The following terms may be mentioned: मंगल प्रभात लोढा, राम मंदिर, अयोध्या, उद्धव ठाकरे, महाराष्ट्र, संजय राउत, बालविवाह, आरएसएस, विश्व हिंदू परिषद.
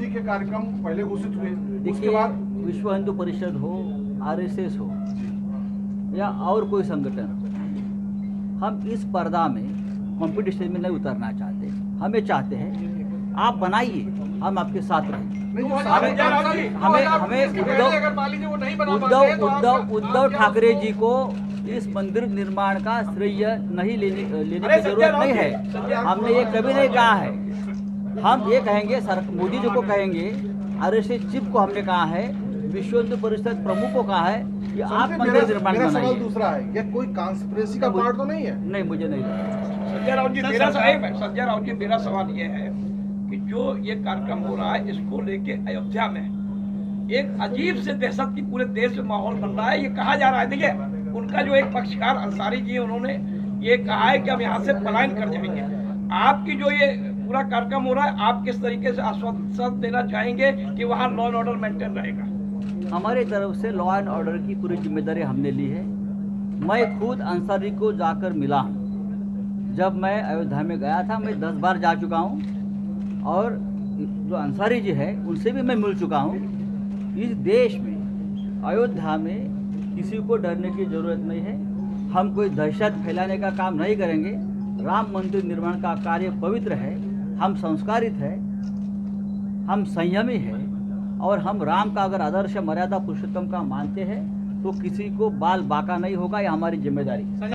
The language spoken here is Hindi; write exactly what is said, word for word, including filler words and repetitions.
जी के कार्यक्रम पहले घोषित हुए, उसके बाद विश्व हिंदू परिषद हो, आरएसएस हो या और कोई संगठन, हम इस पर्दा में कंपटीशन में नहीं उतरना चाहते। हमें चाहते हैं आप बनाइए, हम आपके साथ रहें। हमें हमें हमें उद्धव उद्धव उद्धव ठाकरे जी को इस मंदिर निर्माण का श्रेय नहीं लेने लेने की जरूरत नहीं है। हमने ये कभी नहीं कहा है। हम ये कहेंगे, सर मोदी जी को कहेंगे, आरएसएस चीफ को हमने कहा है, विश्व हिंदू परिषद प्रमुख को कहा है कि आप मंदिर निर्माण बनाइए। दूसरा है, ये कोई कॉन्स्पिरेसी का पार्ट तो नहीं है? नहीं, मुझे नहीं लगता। संजय राउत जी मेरा संजय राउत जी मेरा सवाल ये है कि जो ये कार्यक्रम हो रहा है, इसको लेके अयोध्या में एक अजीब से दहशत की पूरे देश में माहौल बन रहा है। ये कहा जा रहा है, देखिए उनका जो एक पक्षकार अंसारी जी, उन्होंने ये कहा है कि हम यहाँ से पलायन कर जाएंगे। आपकी जो ये पूरा कार्यक्रम हो रहा है, आप किस तरीके से आश्वासन देना चाहेंगे कि वहाँ लॉ एंड ऑर्डर मेंटेन रहेगा? हमारी तरफ से लॉ एंड ऑर्डर की पूरी जिम्मेदारी हमने ली है। मैं खुद अंसारी को जाकर मिला। जब मैं अयोध्या में गया था, मैं दस बार जा चुका हूँ और जो अंसारी जी है उनसे भी मैं मिल चुका हूँ। इस देश में अयोध्या में किसी को डरने की ज़रूरत नहीं है। हम कोई दहशत फैलाने का काम नहीं करेंगे। राम मंदिर निर्माण का कार्य पवित्र है, हम संस्कारित है, हम संयमी है और हम राम का अगर आदर्श मर्यादा पुरुषोत्तम का मानते हैं तो किसी को बाल बाका नहीं होगा। यह हमारी जिम्मेदारी।